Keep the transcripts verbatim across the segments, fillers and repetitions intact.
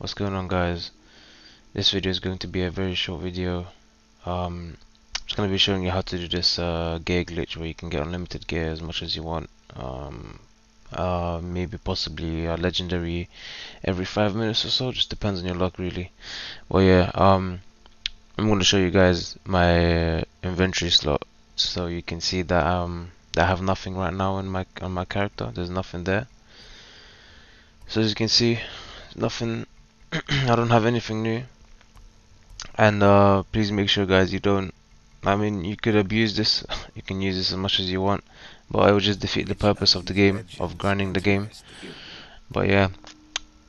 What's going on, guys? This video is going to be a very short video. Um, I'm just going to be showing you how to do this uh, gear glitch where you can get unlimited gear as much as you want. Um, uh, maybe possibly a legendary every five minutes or so. Just depends on your luck, really. Well, yeah. Um, I'm going to show you guys my inventory slot, so you can see that um that I have nothing right now in my on my character. There's nothing there. So as you can see, nothing. I don't have anything new, and uh, please make sure, guys, you don't. I mean, you could abuse this. You can use this as much as you want, but it will just defeat the purpose of the game, of grinding the game. But yeah,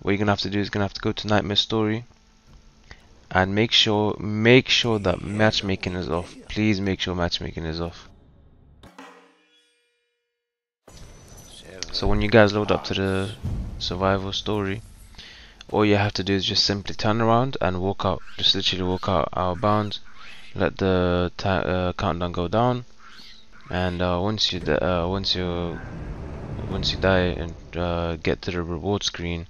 what you're gonna have to do is gonna have to go to Nightmare Story, and make sure, make sure that matchmaking is off. Please make sure matchmaking is off. So when you guys load up to the survival story, all you have to do is just simply turn around and walk out. Just literally walk out out of bounds. Let the ta uh, countdown go down, and uh, once you uh, once you once you die and uh, get to the reward screen,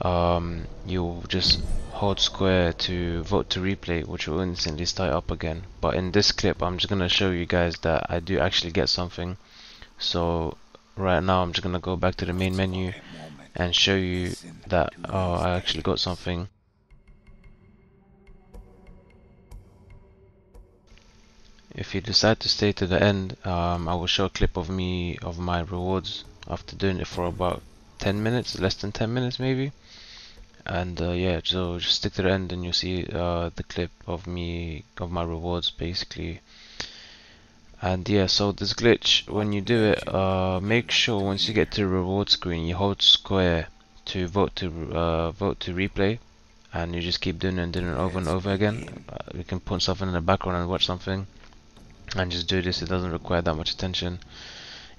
um, you'll just hold square to vote to replay, which will instantly start up again. But in this clip, I'm just gonna show you guys that I do actually get something. So right now, I'm just gonna go back to the main menu and show you that oh, I actually got something. If you decide to stay to the end, um, I will show a clip of me of my rewards after doing it for about ten minutes, less than ten minutes maybe. And uh, yeah, so just stick to the end and you'll see uh, the clip of me of my rewards basically. And yeah, so this glitch, when you do it, uh, make sure once you get to the reward screen, you hold square to vote to uh, vote to replay, and you just keep doing it and doing it over and over again. Uh, you can put something in the background and watch something, and just do this. It doesn't require that much attention.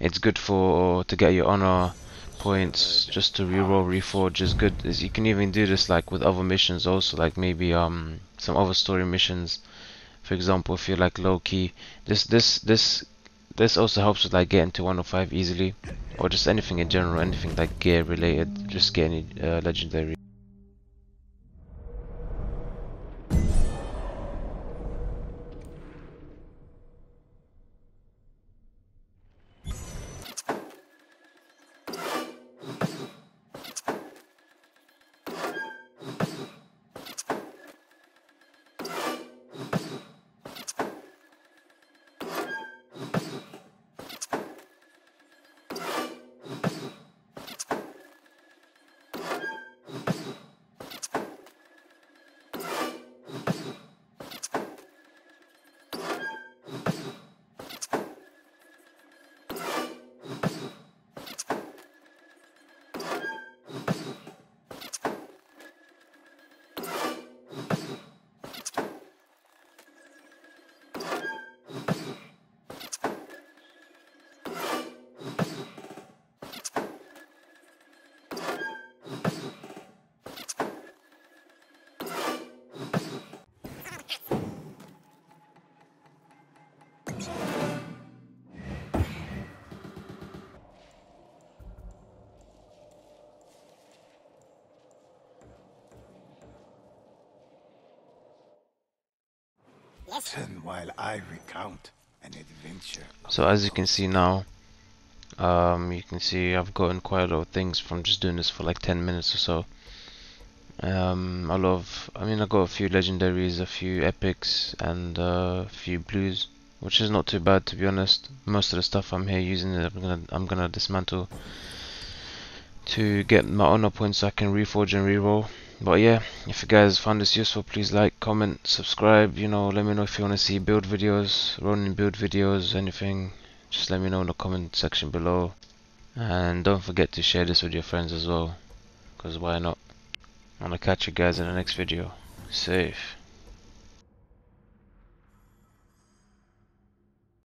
It's good for to get your honor points, just to reroll, reforge is good. Is you can even do this like with other missions also, like maybe um some other story missions. For example, if you're like low key, this this this this also helps with like getting to one oh five easily, or just anything in general, anything like gear related, just getting uh, legendary. Listen while I recount an adventure. So as you can see now, um, you can see I've gotten quite a lot of things from just doing this for like ten minutes or so. Um, I love, I mean, I got a few legendaries, a few epics, and uh, a few blues, which is not too bad, to be honest. Most of the stuff I'm here using, I'm gonna, I'm gonna dismantle to get my honor points so I can reforge and reroll. But yeah, if you guys found this useful, please like, comment, subscribe. You know, let me know if you want to see build videos, running build videos, anything. Just let me know in the comment section below, and don't forget to share this with your friends as well, because why not. I'll catch you guys in the next video. Safe.